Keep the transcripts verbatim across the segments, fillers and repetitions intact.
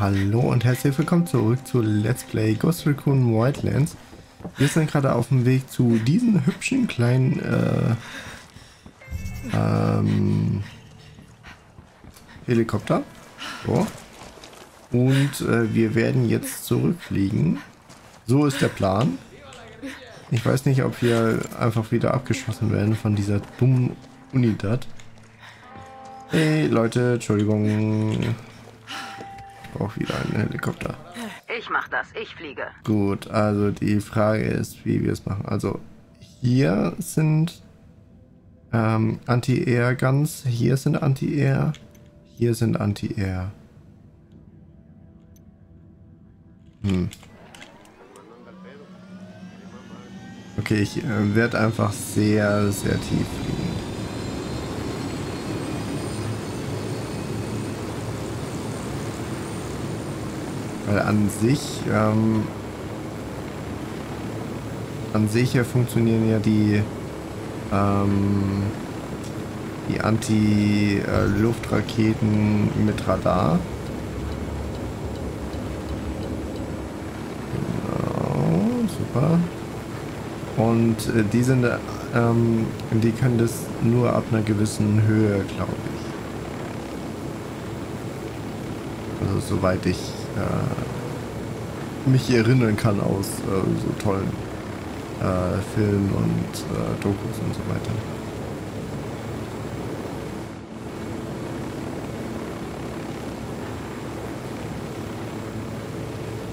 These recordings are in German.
Hallo und herzlich willkommen zurück zu Let's Play Ghost Recon Wildlands. Wir sind gerade auf dem Weg zu diesem hübschen kleinen äh, ähm, Helikopter. So. Und äh, wir werden jetzt zurückfliegen. So ist der Plan. Ich weiß nicht, ob wir einfach wieder abgeschossen werden von dieser dummen Unidad. Hey Leute, Entschuldigung. Ich brauche wieder einen Helikopter. Ich mach das, ich fliege. Gut, also die Frage ist, wie wir es machen. Also hier sind ähm, Anti-Air-Guns, hier sind Anti-Air, hier sind Anti-Air. Hm. Okay, ich äh, werde einfach sehr, sehr tief fliegen. Weil an sich, ähm, an sich ja funktionieren ja die, ähm, die Anti-Luftraketen mit Radar. Genau, super. Und äh, die sind, ähm, die können das nur ab einer gewissen Höhe, glaube ich. Also soweit ich mich hier erinnern kann aus äh, so tollen äh, Filmen und äh, Dokus und so weiter.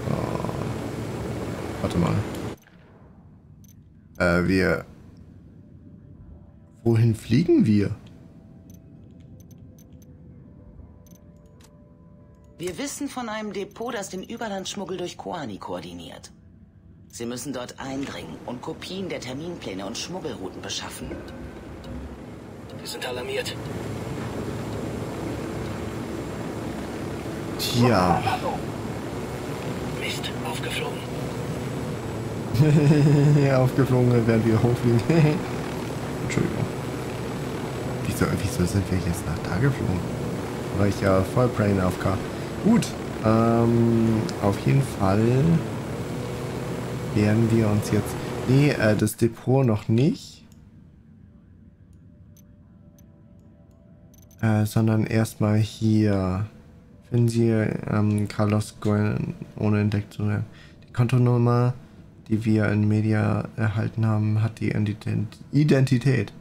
Oh. Warte mal. Äh, wir... Wohin fliegen wir? Wir wissen von einem Depot, das den Überlandschmuggel durch Koani koordiniert. Sie müssen dort eindringen und Kopien der Terminpläne und Schmuggelrouten beschaffen. Wir sind alarmiert. Tja. Mist, aufgeflogen. Aufgeflogen, während wir hochfliegen. Entschuldigung. Wieso, wieso sind wir jetzt nach da geflogen? Weil ich ja voll Brain A F K. Gut, ähm, auf jeden Fall werden wir uns jetzt... Nee, äh, das Depot noch nicht. Äh, sondern erstmal hier. Finden Sie ähm, Carlos Guell ohne entdeckt zu werden. Die Kontonummer, die wir in Media erhalten haben, hat die Identität.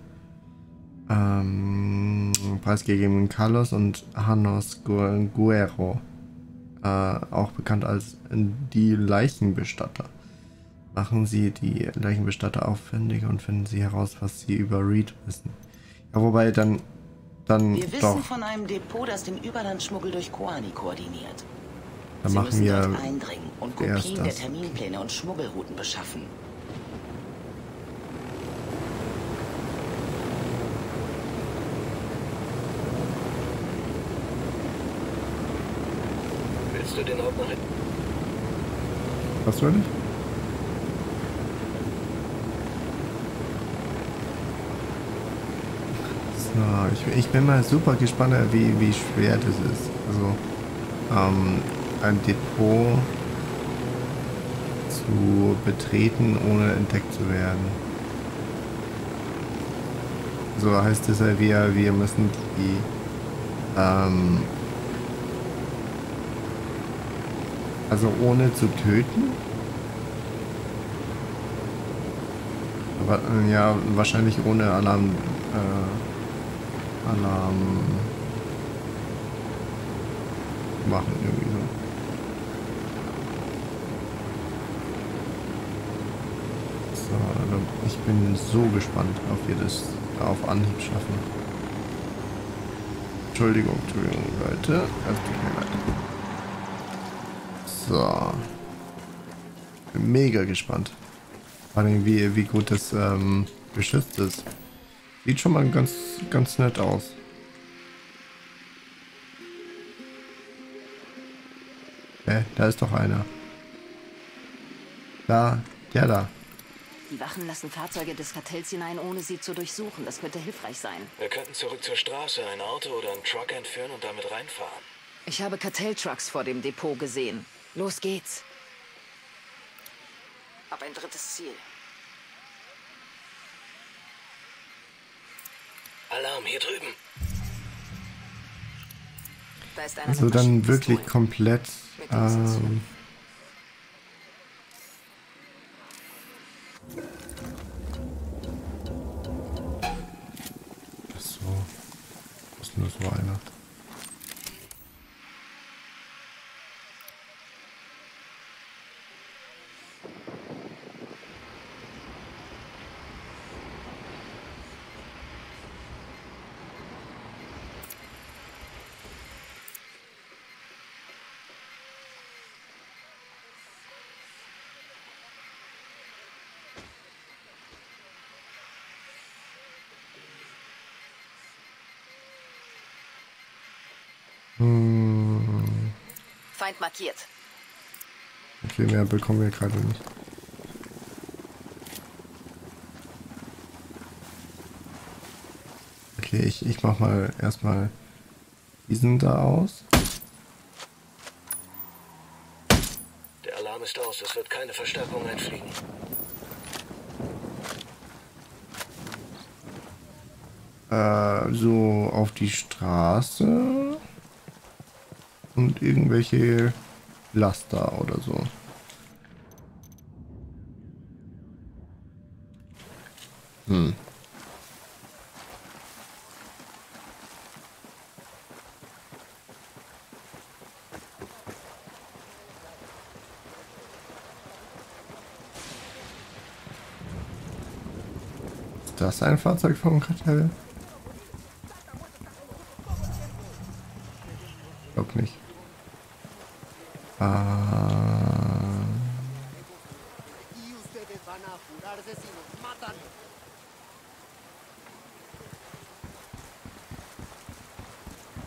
Ähm, preisgegeben Carlos und Hannos Guerrero, äh, auch bekannt als die Leichenbestatter. Machen Sie die Leichenbestatter aufwendig und finden Sie heraus, was Sie über Reed wissen. Ja, wobei dann, dann wir doch. Wissen von einem Depot, das den Überlandschmuggel durch Koani koordiniert. Dann Sie machen wir eindringen und Kopien der Terminpläne und Schmuggelrouten beschaffen. Du den Ort noch hin. Was soll ich? So, ich, ich bin mal super gespannt, wie, wie schwer das ist. Also, ähm, ein Depot zu betreten, ohne entdeckt zu werden. So heißt es ja, wir, wir müssen die, ähm, also ohne zu töten? Aber, ja, wahrscheinlich ohne Alarm... Äh, Alarm... machen irgendwie so. So, also ich bin so gespannt, ob wir das auf Anhieb schaffen. Entschuldigung, Entschuldigung, Leute. Das tut mir leid. So. Bin mega gespannt. Vor allem wie, wie gut das ähm, geschützt ist. Sieht schon mal ganz, ganz nett aus. Hä? Äh, da ist doch einer. Da, der da. Die Wachen lassen Fahrzeuge des Kartells hinein, ohne sie zu durchsuchen. Das könnte hilfreich sein. Wir könnten zurück zur Straße ein Auto oder einen Truck entführen und damit reinfahren. Ich habe Kartelltrucks vor dem Depot gesehen. Los geht's. Hab ein drittes Ziel. Alarm hier drüben. Da ist einer. Also dann wirklich komplett. Ähm, nur so einer. Feind markiert. Okay, mehr bekommen wir gerade nicht. Okay, ich, ich mach mal erstmal diesen da aus. Der Alarm ist aus, es wird keine Verstärkung einfliegen. Äh, so auf die Straße. Und irgendwelche Laster oder so. Hm. Ist das ein Fahrzeug vom Kartell? Glaub nicht.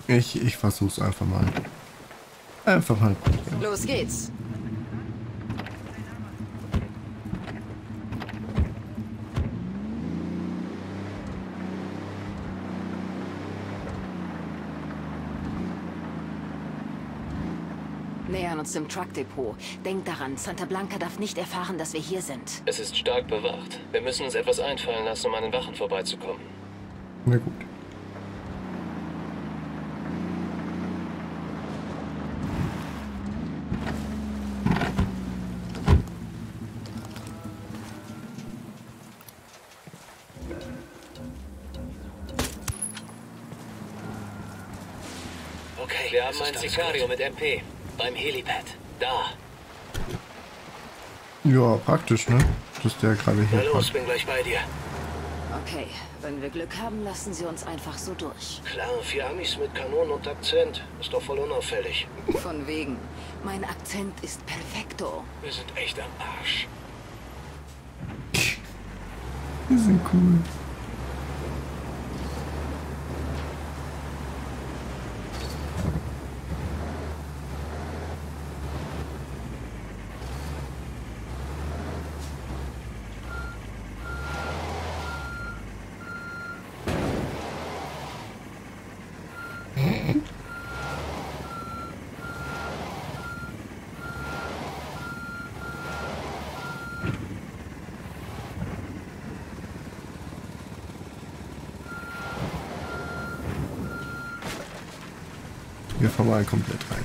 Ich, ich versuch's einfach mal. Einfach mal. Los geht's. Nähern uns dem Truckdepot. Denkt daran, Santa Blanca darf nicht erfahren, dass wir hier sind. Es ist stark bewacht. Wir müssen uns etwas einfallen lassen, um an den Wachen vorbeizukommen. Na gut. Okay, wir haben ein Sicario mit M P. Beim Helipad. Da. Ja, praktisch, ne? Das ist der gerade hier. Na los, bin gleich bei dir. Okay, wenn wir Glück haben, lassen sie uns einfach so durch. Klar, vier Amis mit Kanonen und Akzent. Ist doch voll unauffällig. Von wegen. Mein Akzent ist perfekto. Wir sind echt am Arsch. Wir sind cool. Wir fahren mal komplett rein.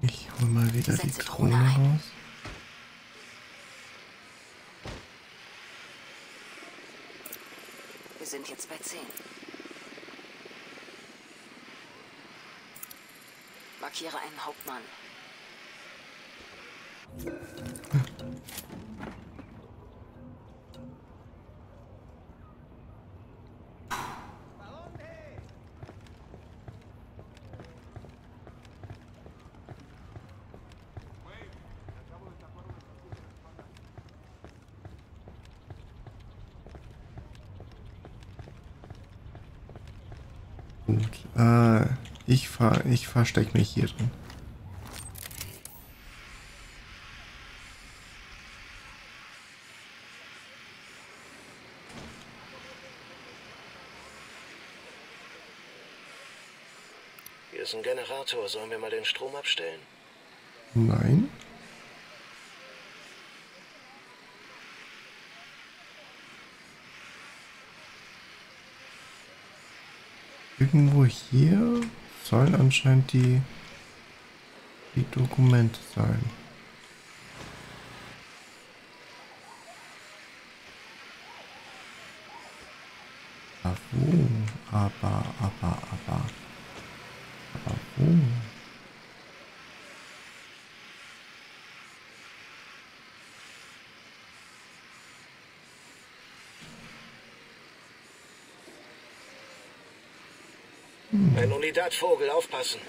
Ich hol mal wieder die Drohne raus. Wir sind jetzt bei zehn. Markiere einen Hauptmann. Gut, äh, ich ver, ich verstecke mich hier drin. Hier ist ein Generator. Sollen wir mal den Strom abstellen? Nein. Irgendwo hier sollen anscheinend die, die Dokumente sein. Aber wo? Aber, aber, aber. Aber wo? Ein Unidatvogel, aufpassen.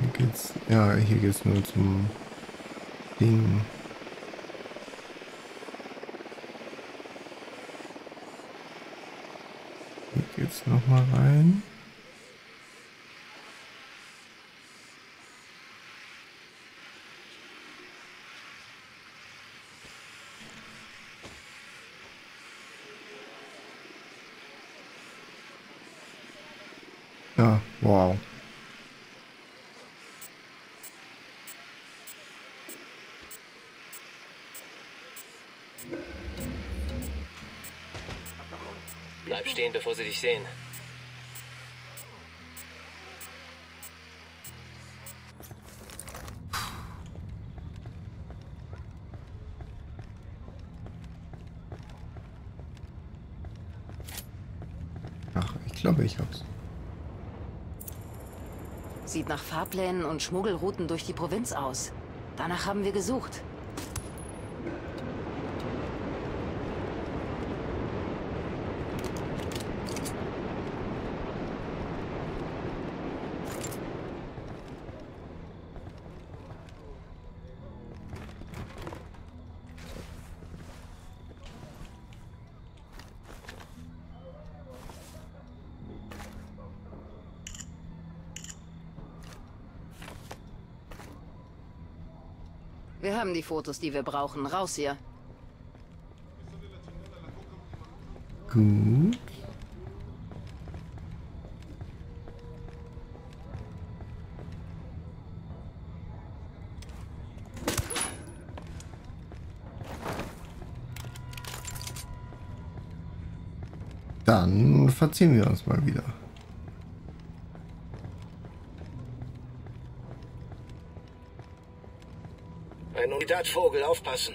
Hier geht's. Ja, hier geht's nur zum Ding. Hier geht's nochmal rein. Ja, wow. Bleib stehen, bevor sie dich sehen. Ach, ich glaube, ich hab's. Sieht nach Fahrplänen und Schmuggelrouten durch die Provinz aus. Danach haben wir gesucht. Wir haben die Fotos, die wir brauchen. Raus hier. Gut. Dann verziehen wir uns mal wieder. Vogel, aufpassen.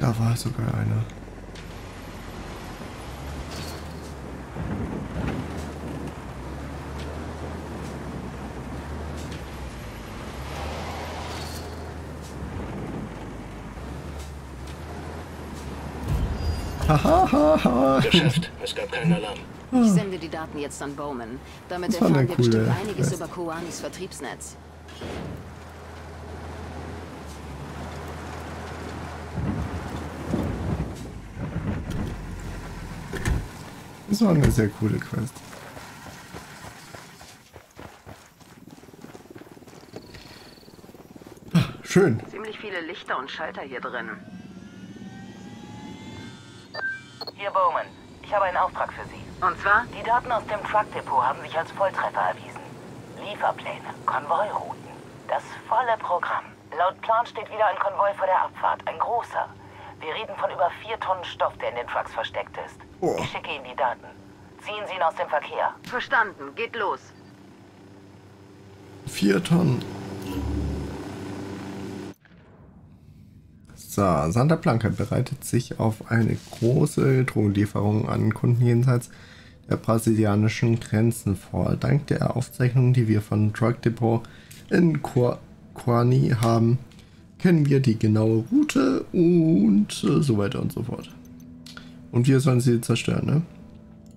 Da war sogar einer. Geschafft. Es gab keinen Alarm. Ich sende die Daten jetzt an Bowman. Damit erfahren wir bestimmt einiges über Koanis Vertriebsnetz. Das war eine sehr coole Quest. Ach, schön. Ziemlich viele Lichter und Schalter hier drin. Hier Bowman, ich habe einen Auftrag für Sie. Und zwar? Die Daten aus dem Truck-Depot haben sich als Volltreffer erwiesen. Lieferpläne, Konvoirouten, das volle Programm. Laut Plan steht wieder ein Konvoi vor der Abfahrt, ein großer. Wir reden von über vier Tonnen Stoff, der in den Trucks versteckt ist. Oh. Ich schicke Ihnen die Daten. Ziehen Sie ihn aus dem Verkehr. Verstanden, geht los. Vier Tonnen. So, Santa Blanca bereitet sich auf eine große Drogenlieferung an Kunden jenseits der brasilianischen Grenzen vor. Dank der Aufzeichnungen, die wir von Truck Depot in Koani haben, kennen wir die genaue Route und so weiter und so fort. Und wir sollen sie zerstören, ne?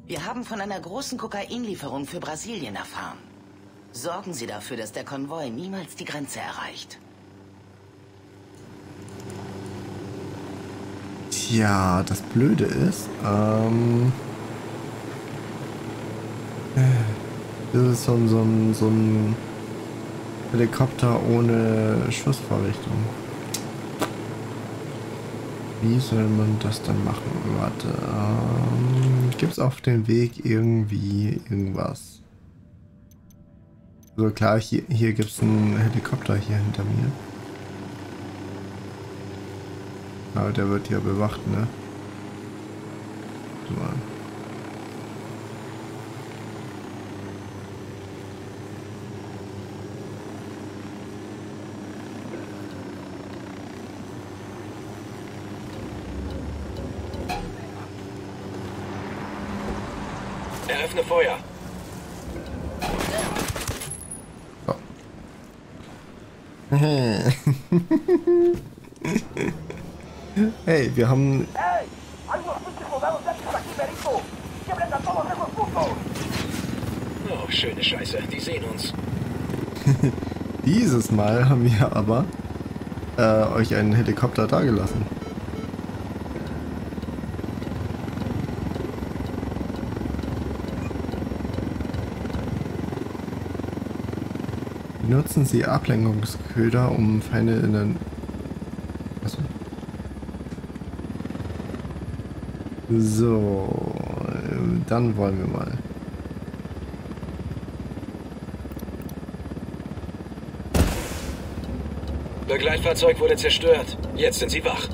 Wir haben von einer großen Kokainlieferung für Brasilien erfahren. Sorgen Sie dafür, dass der Konvoi niemals die Grenze erreicht. Ja, das Blöde ist, ähm, Das ist so, so, so ein Helikopter ohne Schussvorrichtung. Wie soll man das dann machen? Warte, ähm, gibt's auf dem Weg irgendwie irgendwas? So, also klar, hier, hier gibt's einen Helikopter hier hinter mir. Aber der wird ja bewacht, ne? So. Eröffne Feuer. Oh. Hey, wir haben... Oh, schöne Scheiße, die sehen uns. Dieses Mal haben wir aber äh, euch einen Helikopter dagelassen. Nutzen Sie Ablenkungsköder, um Feinde in den... Achso. So, dann wollen wir mal. Begleitfahrzeug wurde zerstört. Jetzt sind Sie wach.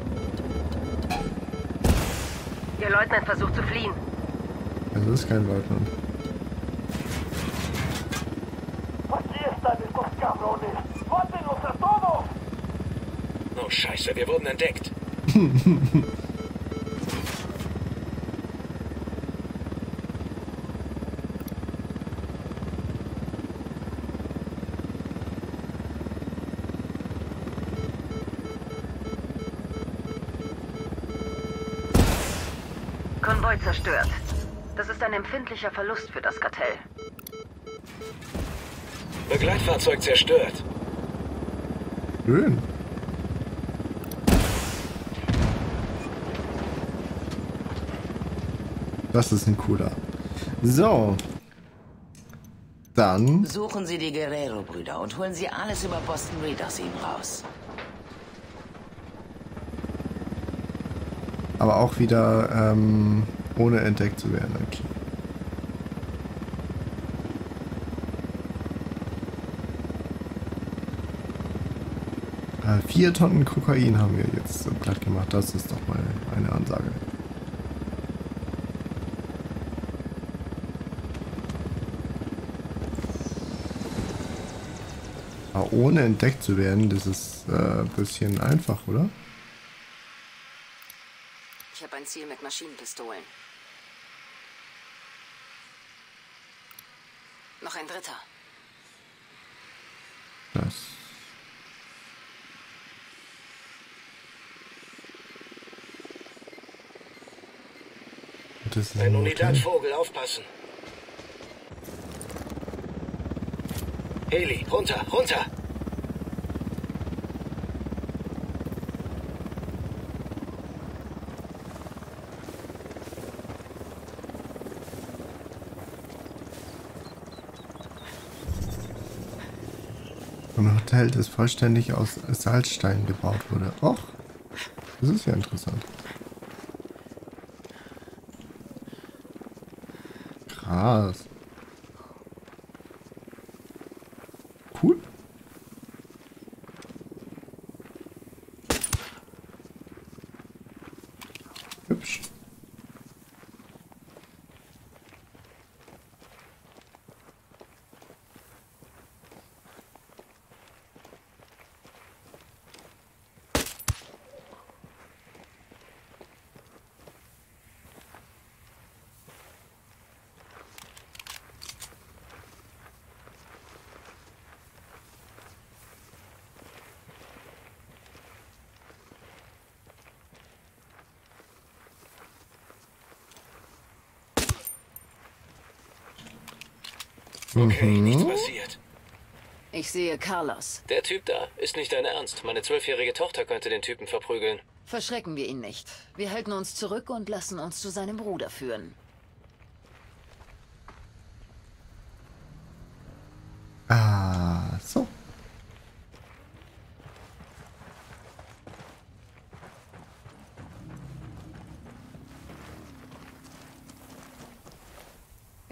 Ihr Leutnant versucht zu fliehen. Also ist kein Leutnant. Oh Scheiße, wir wurden entdeckt. Konvoi zerstört. Das ist ein empfindlicher Verlust für das Kartell. Begleitfahrzeug zerstört. Schön. Das ist ein cooler. So. Dann... Suchen Sie die Guerrero-Brüder und holen Sie alles über Boston Reed aus ihm raus. Aber auch wieder ähm, ohne entdeckt zu werden. Okay. Vier Tonnen Kokain haben wir jetzt platt gemacht. Das ist doch mal eine Ansage. Aber ohne entdeckt zu werden, das ist äh, ein bisschen einfach, oder? Ich habe ein Ziel mit Maschinenpistolen. Noch ein dritter. Das. Ein Unidatvogel, aufpassen. Heli, runter, runter. Ein Hotel, das vollständig aus Salzstein gebaut wurde. Och, das ist ja interessant. Krass. Cool. Hübsch. Okay, nichts passiert. Ich sehe Carlos. Der Typ da ist nicht dein Ernst. Meine zwölfjährige Tochter könnte den Typen verprügeln. Verschrecken wir ihn nicht. Wir halten uns zurück und lassen uns zu seinem Bruder führen.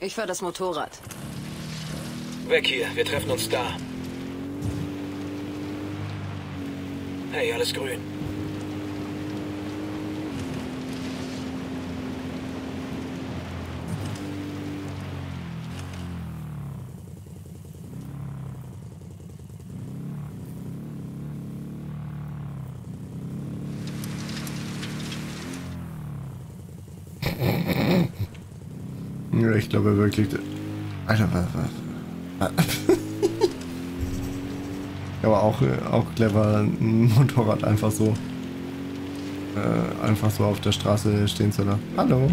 Ich fahr das Motorrad. Weg hier, wir treffen uns da. Hey, alles grün. Ja, ich glaube wirklich... Alter, was... was? Aber auch, auch clever, ein Motorrad einfach so äh, einfach so auf der Straße stehen zu lassen. Hallo!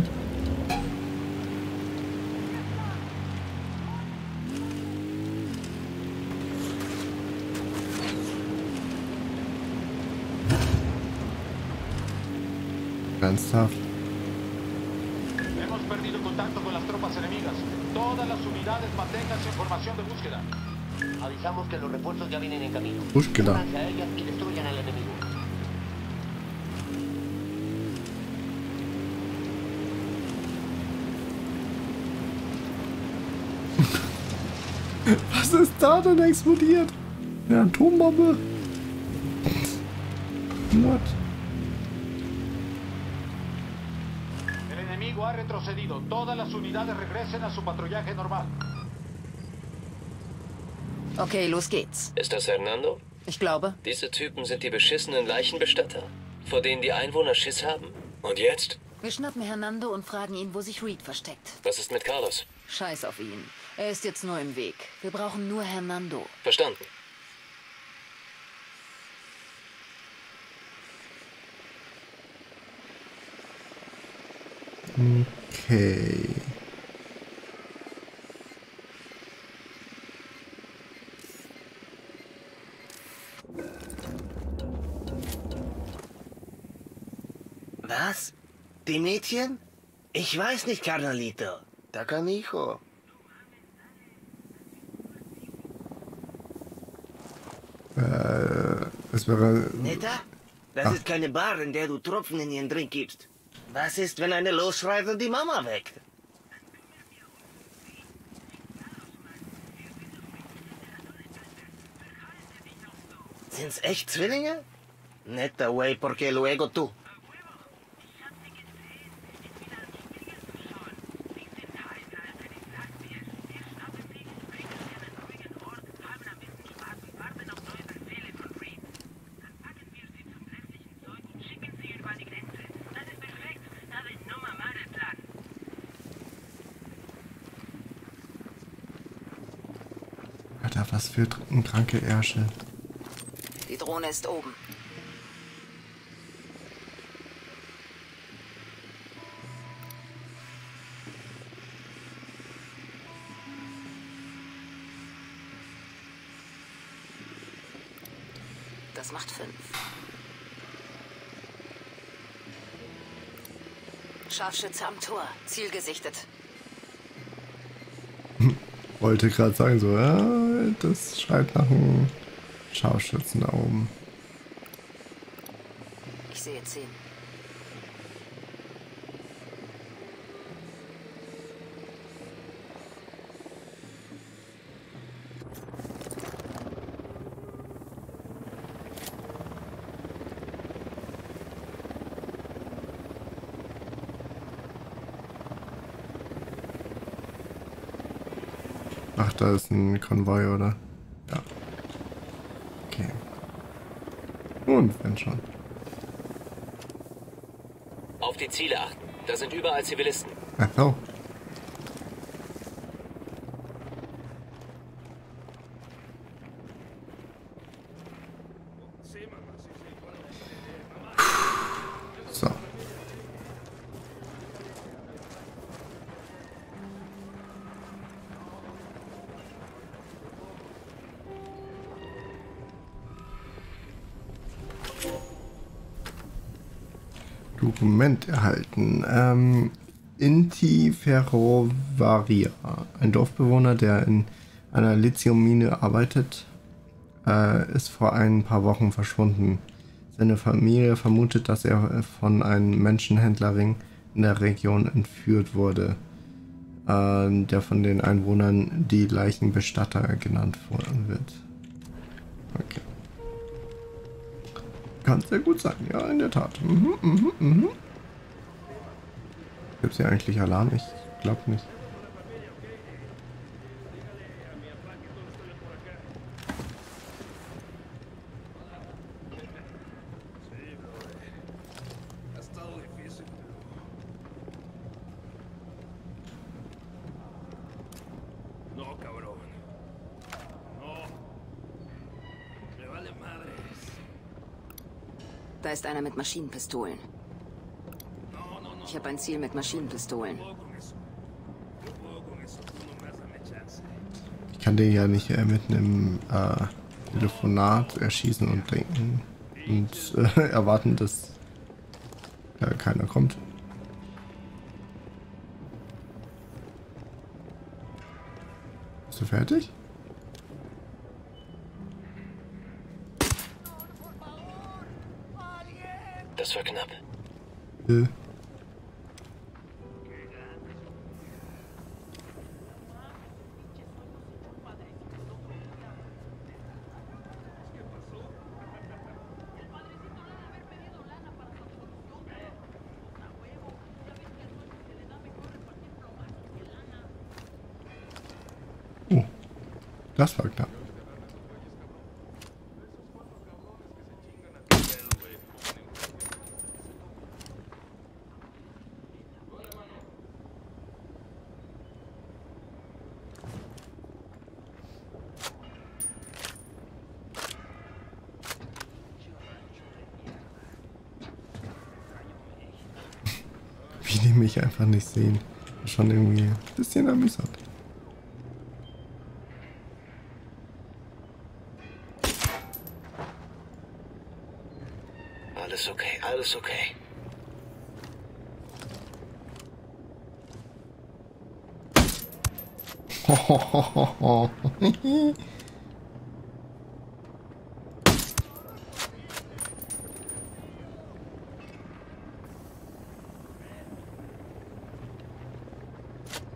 Ernsthaft? Avisamos que los refuerzos ya vienen en camino. Búsqueda. Únanse a ellas y destruyan al enemigo. Was ist da denn explodiert? Eine Atombombe? What? El enemigo ha retrocedido. Todas las unidades regresen a su patrullaje normal. Okay, los geht's. Ist das Hernando? Ich glaube. Diese Typen sind die beschissenen Leichenbestatter, vor denen die Einwohner Schiss haben. Und jetzt? Wir schnappen Hernando und fragen ihn, wo sich Reed versteckt. Was ist mit Carlos? Scheiß auf ihn. Er ist jetzt nur im Weg. Wir brauchen nur Hernando. Verstanden. Okay. Was? Die Mädchen? Ich weiß nicht, Carnalito. Da kann ich. Äh, es wäre... Neta? Das Ach. ist keine Bar, in der du Tropfen in ihren Drink gibst. Was ist, wenn eine losschreit und die Mama weckt? Sind's echt Zwillinge? Neta, güey, porque luego tú. Was für ein kranke Ärsche. Die Drohne ist oben. Das macht fünf. Scharfschütze am Tor, zielgesichtet. Wollte gerade sagen, so, ja, das schreit nach einem Scharfschützen da oben. Ich sehe zehn. Ach, da ist ein Konvoi, oder? Ja. Okay. Und wenn schon. Auf die Ziele achten. Da sind überall Zivilisten. Ach so. Dokument erhalten. Ähm, Intiferovaria, ein Dorfbewohner, der in einer Lithiummine arbeitet, äh, ist vor ein paar Wochen verschwunden. Seine Familie vermutet, dass er von einem Menschenhändlerring in der Region entführt wurde. äh, der von den Einwohnern die Leichenbestatter genannt wird. Okay. Kann sehr gut sein, ja, in der Tat. Mhm, mhm, mhm. Gibt es hier eigentlich Alarm? Ich glaube nicht. Da ist einer mit Maschinenpistolen. Ich habe ein Ziel mit Maschinenpistolen. Ich kann den ja nicht äh, mitten im äh, Telefonat erschießen und denken und äh, erwarten, dass äh, keiner kommt. Bist du fertig? Das war knapp. Äh. Oh, das war knapp. Mich einfach nicht sehen. Schon irgendwie ein bisschen amüsant. Alles okay, alles okay.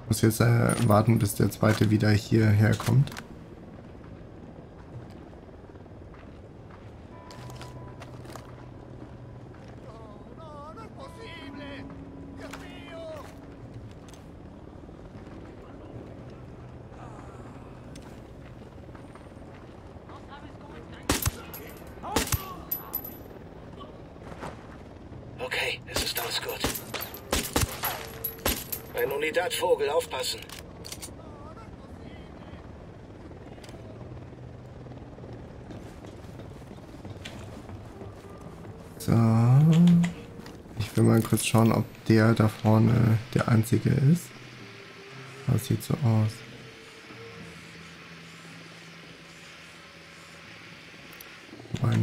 Ich muss jetzt äh, warten, bis der zweite wieder hierher kommt. Okay, es ist alles gut. Ein Unidatvogel, aufpassen. So. Ich will mal kurz schauen, ob der da vorne der einzige ist. Das sieht so aus.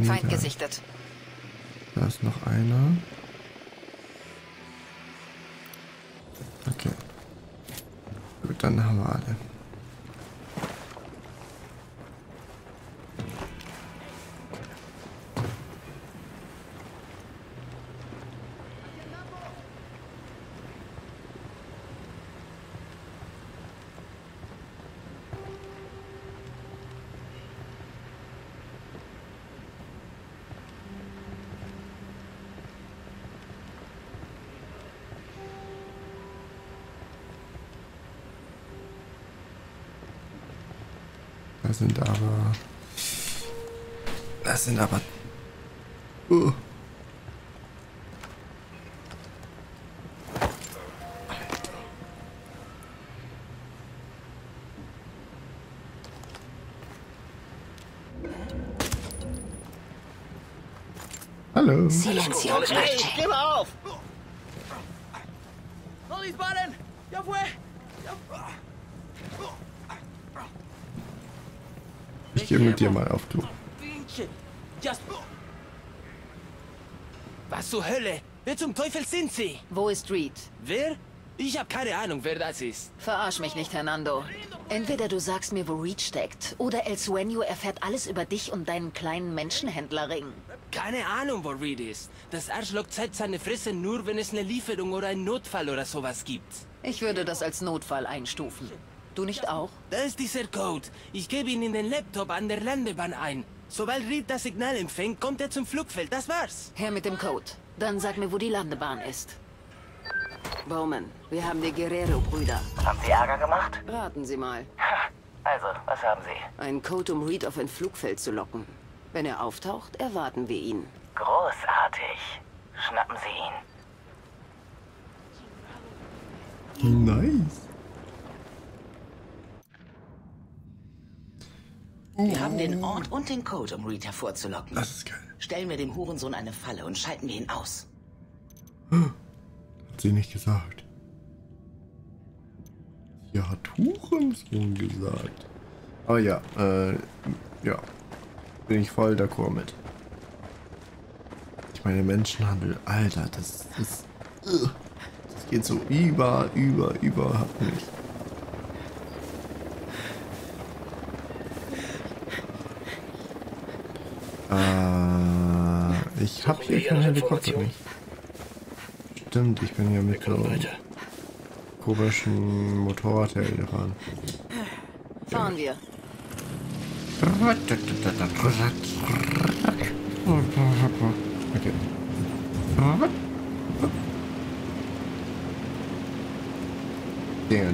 Feind gesichtet. Da ist noch einer. Okay. Gut, dann haben wir alle. Das sind aber... Das sind aber... Uh. Hallo. Silencio. Hey, geh mal auf! No disparen! ¡Ya fue! ¡Ya fue! Ich gehe mit dir mal auf, du. Was zur Hölle? Wer zum Teufel sind Sie? Wo ist Reed? Wer? Ich habe keine Ahnung, wer das ist. Verarsch mich nicht, Hernando. Entweder du sagst mir, wo Reed steckt, oder El Sueno erfährt alles über dich und deinen kleinen Menschenhändlerring. Keine Ahnung, wo Reed ist. Das Arschloch zeigt seine Fresse nur, wenn es eine Lieferung oder einen Notfall oder sowas gibt. Ich würde das als Notfall einstufen. Du nicht auch? Da ist dieser Code. Ich gebe ihn in den Laptop an der Landebahn ein. Sobald Reed das Signal empfängt, kommt er zum Flugfeld. Das war's. Her mit dem Code. Dann sag mir, wo die Landebahn ist. Bowman, wir haben die Guerrero-Brüder. Haben Sie Ärger gemacht? Raten Sie mal. Also, was haben Sie? Ein Code, um Reed auf ein Flugfeld zu locken. Wenn er auftaucht, erwarten wir ihn. Großartig. Schnappen Sie ihn. Nice. Wir haben den Ort und den Code, um Reed hervorzulocken. Das ist geil. Stellen wir dem Hurensohn eine Falle und schalten wir ihn aus. Hat sie nicht gesagt. Sie hat Hurensohn gesagt. Aber ja, äh, ja. Bin ich voll d'accord mit. Ich meine, Menschenhandel, Alter, das ist... Das, das geht so über, über, überhaupt nicht. Ich hab hier keinen Helikopter nicht. Stimmt, ich bin ja mit so komischen Motorrad hergefahren. Fahren wir.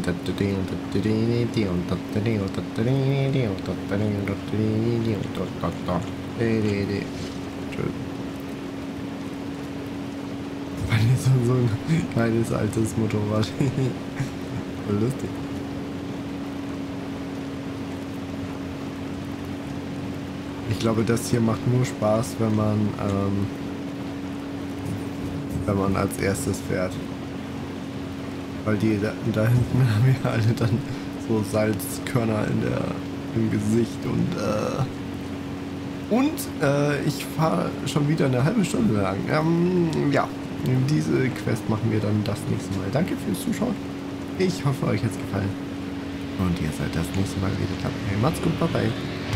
Okay. So ein kleines altes Motorrad. Voll lustig. Ich glaube, das hier macht nur Spaß, wenn man ähm, wenn man als erstes fährt. Weil die da, da hinten haben wir alle dann so Salzkörner in der, im Gesicht und äh, und äh, ich fahre schon wieder eine halbe Stunde lang. Ähm, ja. Diese Quest machen wir dann das nächste Mal. Danke fürs Zuschauen. Ich hoffe, euch hat es gefallen. Und ihr seid das nächste Mal wieder dabei. Macht's gut, bye bye.